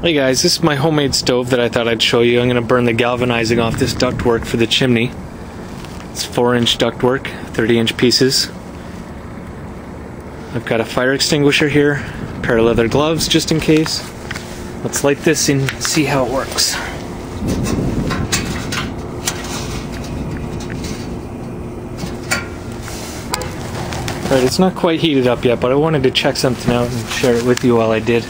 Hey guys, this is my homemade stove that I thought I'd show you. I'm going to burn the galvanizing off this ductwork for the chimney. It's 4-inch ductwork, 30-inch pieces. I've got a fire extinguisher here, a pair of leather gloves just in case. Let's light this and see how it works. Alright, it's not quite heated up yet, but I wanted to check something out and share it with you while I did.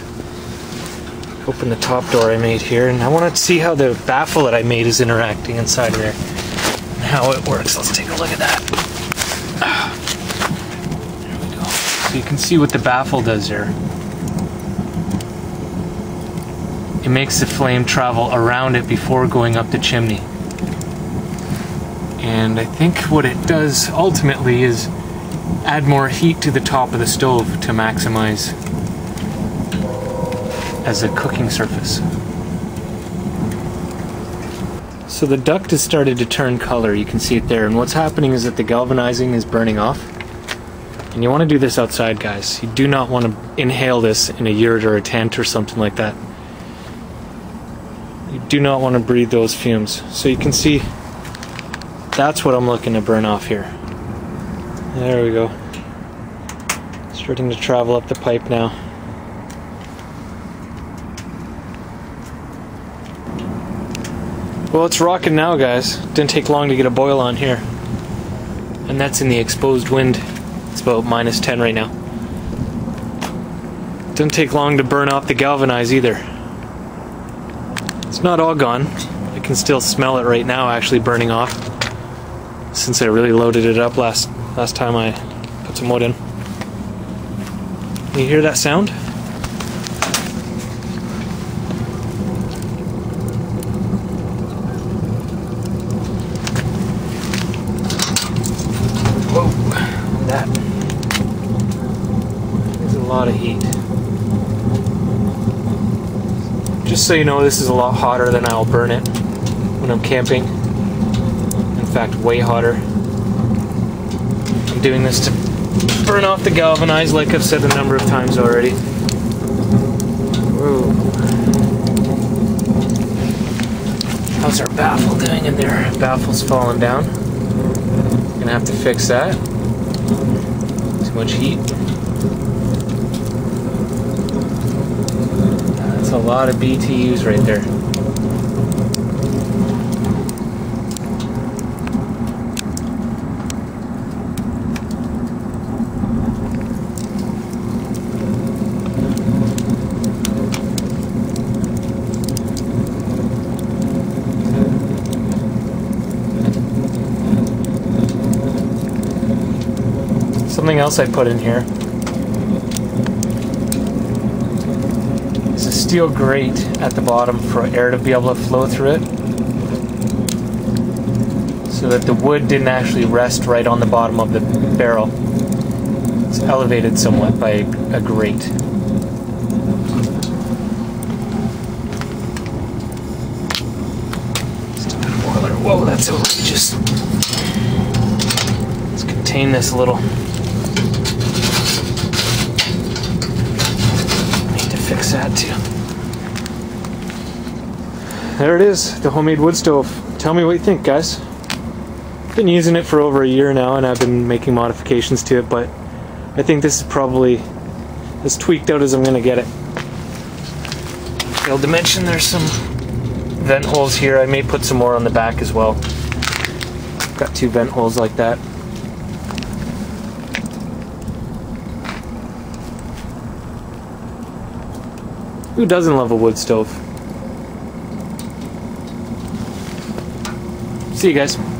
Open the top door I made here, and I want to see how the baffle that I made is interacting inside here and how it works. Let's take a look at that. There we go. So you can see what the baffle does here. It makes the flame travel around it before going up the chimney. And I think what it does ultimately is add more heat to the top of the stove to maximize as a cooking surface. So the duct has started to turn color, you can see it there, and what's happening is that the galvanizing is burning off. And you want to do this outside, guys. You do not want to inhale this in a yurt or a tent or something like that. You do not want to breathe those fumes. So you can see that's what I'm looking to burn off here. There we go. Starting to travel up the pipe now. Well, it's rocking now, guys. Didn't take long to get a boil on here. And that's in the exposed wind. It's about -10 right now. Didn't take long to burn off the galvanize either. It's not all gone. I can still smell it right now actually burning off, since I really loaded it up last time I put some wood in. Can you hear that sound? A lot of heat. Just so you know, this is a lot hotter than I'll burn it when I'm camping. In fact, way hotter. I'm doing this to burn off the galvanize, like I've said a number of times already. Whoa. How's our baffle doing in there? Baffle's falling down. Gonna have to fix that. Too much heat. That's a lot of BTUs right there. Something else I put in here. Steel grate at the bottom for air to be able to flow through it, so that the wood didn't actually rest right on the bottom of the barrel. It's elevated somewhat by a grate. Just a bit of boiler. Whoa, that's outrageous. Let's contain this a little. I need to fix that too. There it is, the homemade wood stove. Tell me what you think, guys. I've been using it for over a year now, and I've been making modifications to it, but I think this is probably as tweaked out as I'm gonna get it. Failed to mention there's some vent holes here. I may put some more on the back as well. Got two vent holes like that. Who doesn't love a wood stove? See you guys.